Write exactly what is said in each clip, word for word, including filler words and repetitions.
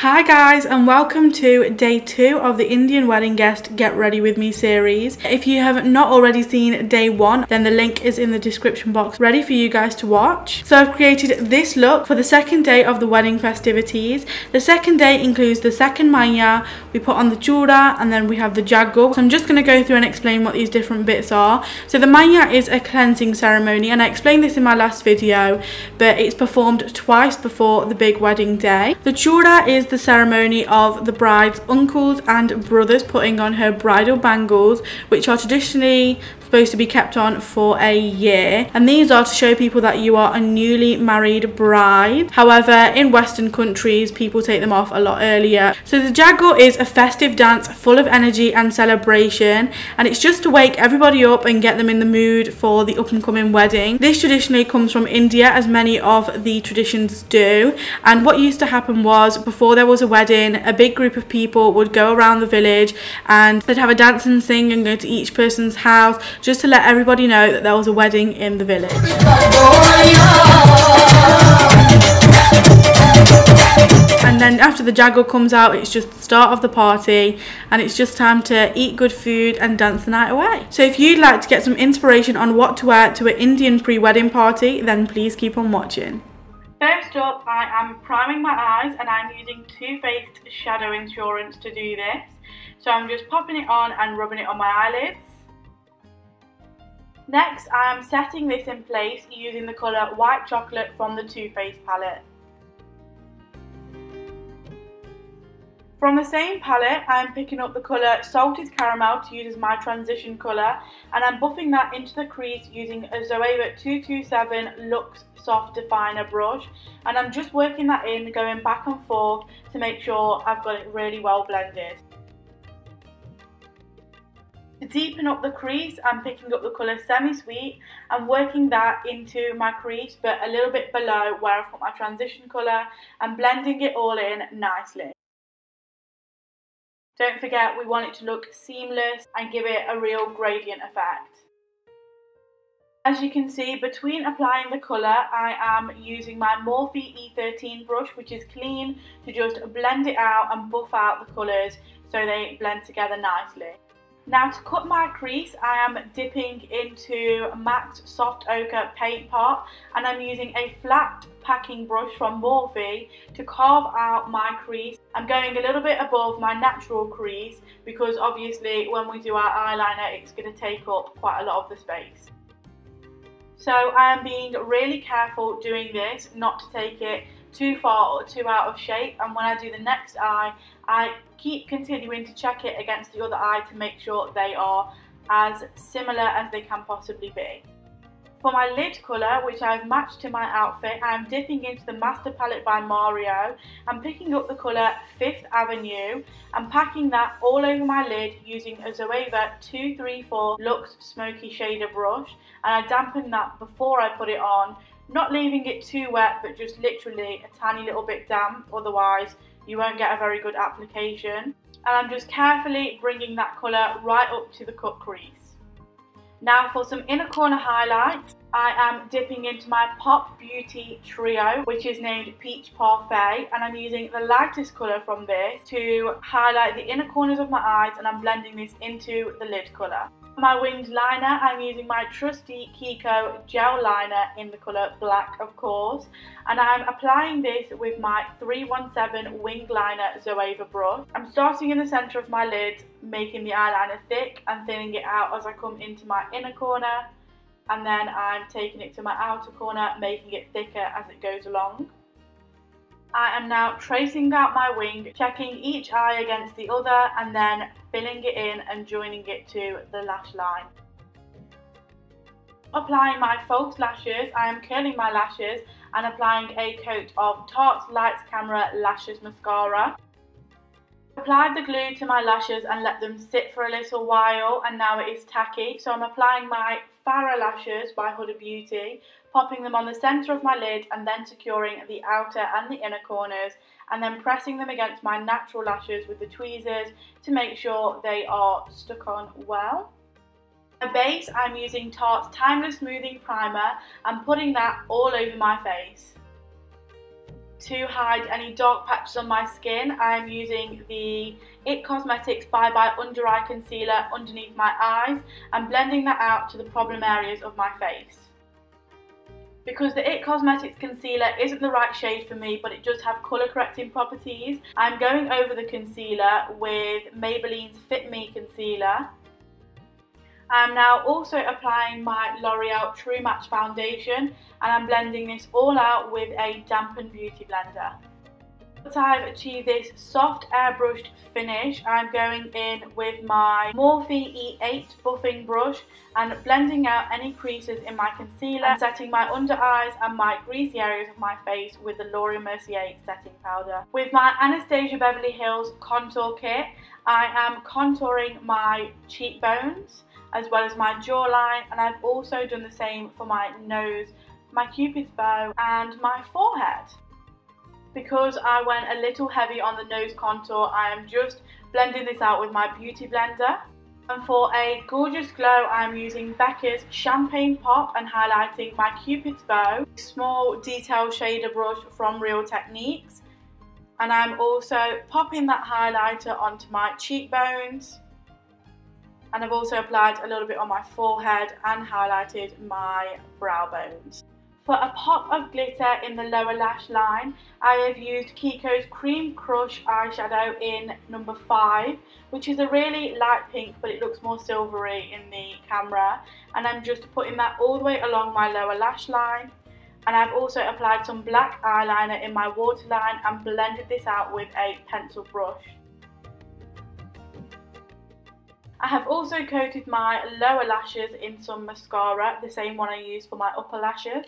Hi guys, and welcome to day two of the Indian Wedding Guest Get Ready With Me series. If you have not already seen day one, then the link is in the description box ready for you guys to watch. So I've created this look for the second day of the wedding festivities. The second day includes the second maya, we put on the chura, and then we have the jagur. So I'm just going to go through and explain what these different bits are. So the maya is a cleansing ceremony, and I explained this in my last video, but it's performed twice before the big wedding day. The chura is the ceremony of the bride's uncles and brothers putting on her bridal bangles, which are traditionally supposed to be kept on for a year, and these are to show people that you are a newly married bride. However, in Western countries people take them off a lot earlier. So the jagur is a festive dance full of energy and celebration, and it's just to wake everybody up and get them in the mood for the up-and-coming wedding. This traditionally comes from India, as many of the traditions do, and what used to happen was, before there was a wedding, a big group of people would go around the village and they'd have a dance and sing and go to each person's house, just to let everybody know that there was a wedding in the village. And then after the jagur comes out, it's just the start of the party, and it's just time to eat good food and dance the night away. So if you'd like to get some inspiration on what to wear to an Indian pre-wedding party, then please keep on watching. First up, I am priming my eyes, and I'm using Too Faced Shadow Insurance to do this. So I'm just popping it on and rubbing it on my eyelids. Next, I am setting this in place using the colour White Chocolate from the Too Faced palette. From the same palette, I am picking up the colour Salted Caramel to use as my transition colour, and I'm buffing that into the crease using a Zoeva two two seven Luxe Soft Definer brush, and I'm just working that in, going back and forth to make sure I've got it really well blended. To deepen up the crease, I'm picking up the colour Semi-Sweet and working that into my crease, but a little bit below where I've got my transition colour, and blending it all in nicely. Don't forget, we want it to look seamless and give it a real gradient effect. As you can see, between applying the colour, I am using my Morphe E thirteen brush, which is clean, to just blend it out and buff out the colours so they blend together nicely. Now to cut my crease, I am dipping into Max Soft Ochre Paint Pot, and I'm using a flat packing brush from Morphe to carve out my crease. I'm going a little bit above my natural crease because obviously when we do our eyeliner it's going to take up quite a lot of the space. So I am being really careful doing this, not to take it too far or too out of shape, and when I do the next eye I keep continuing to check it against the other eye to make sure they are as similar as they can possibly be. For my lid colour, which I've matched to my outfit, I'm dipping into the Master Palette by Mario. I'm picking up the colour Fifth Avenue and packing that all over my lid using a Zoeva two three four Luxe Smoky Shader brush, and I dampen that before I put it on, not leaving it too wet but just literally a tiny little bit damp, otherwise you won't get a very good application. And I'm just carefully bringing that colour right up to the cut crease. Now for some inner corner highlight, I am dipping into my Pop Beauty Trio, which is named Peach Parfait, and I'm using the lightest colour from this to highlight the inner corners of my eyes, and I'm blending this into the lid colour. For my winged liner, I'm using my trusty Kiko gel liner in the colour Black, of course, and I'm applying this with my three one seven winged liner Zoeva brush. I'm starting in the centre of my lid, making the eyeliner thick and thinning it out as I come into my inner corner, and then I'm taking it to my outer corner, making it thicker as it goes along. I am now tracing out my wing, checking each eye against the other, and then filling it in and joining it to the lash line. Applying my false lashes, I am curling my lashes and applying a coat of Tarte's Lights Camera Lashes Mascara. Applied the glue to my lashes and let them sit for a little while, and now it is tacky, so I'm applying my Farrah Lashes by Huda Beauty, popping them on the centre of my lid and then securing the outer and the inner corners, and then pressing them against my natural lashes with the tweezers to make sure they are stuck on well. For base, I'm using Tarte's Timeless Smoothing Primer and putting that all over my face. to hide any dark patches on my skin, I'm using the It Cosmetics Bye Bye Under Eye Concealer underneath my eyes and blending that out to the problem areas of my face. Because the It Cosmetics concealer isn't the right shade for me, but it does have colour correcting properties, I'm going over the concealer with Maybelline's Fit Me concealer. I'm now also applying my L'Oreal True Match foundation, and I'm blending this all out with a dampened beauty blender. Once I've achieved this soft airbrushed finish, I'm going in with my Morphe E eight buffing brush and blending out any creases in my concealer and setting my under eyes and my greasy areas of my face with the Laura Mercier setting powder. With my Anastasia Beverly Hills contour kit, I am contouring my cheekbones as well as my jawline, and I've also done the same for my nose, my cupid's bow and my forehead. Because I went a little heavy on the nose contour, I am just blending this out with my beauty blender. And for a gorgeous glow, I'm using Becca's Champagne Pop and highlighting my cupid's bow, small detail shader brush from Real Techniques. And I'm also popping that highlighter onto my cheekbones. And I've also applied a little bit on my forehead and highlighted my brow bones. For a pop of glitter in the lower lash line, I have used Kiko's Cream Crush eyeshadow in number five, which is a really light pink, but it looks more silvery in the camera. And I'm just putting that all the way along my lower lash line. And I've also applied some black eyeliner in my waterline and blended this out with a pencil brush. I have also coated my lower lashes in some mascara, the same one I use for my upper lashes.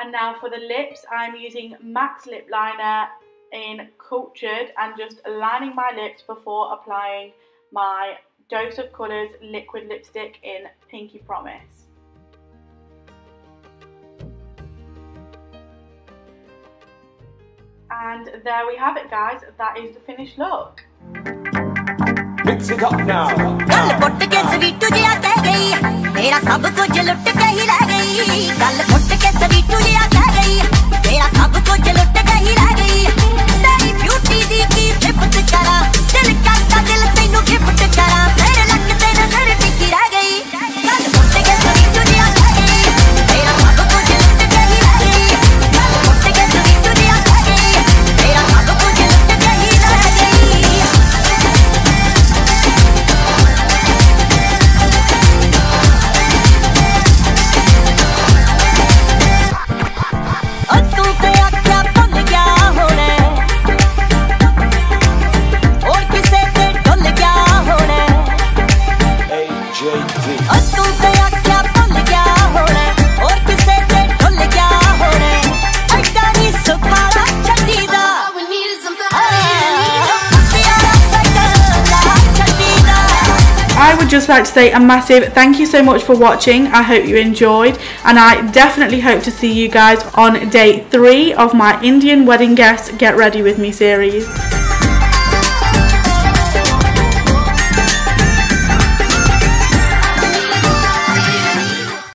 And now for the lips, I'm using Max Lip Liner in Cultured and just lining my lips before applying my Dose of Colours liquid lipstick in Pinky Promise. And there we have it, guys, that is the finished look. Mix it up now. Just like to say a massive thank you so much for watching. I hope you enjoyed, and I definitely hope to see you guys on day three of my Indian Wedding Guests Get Ready With Me series.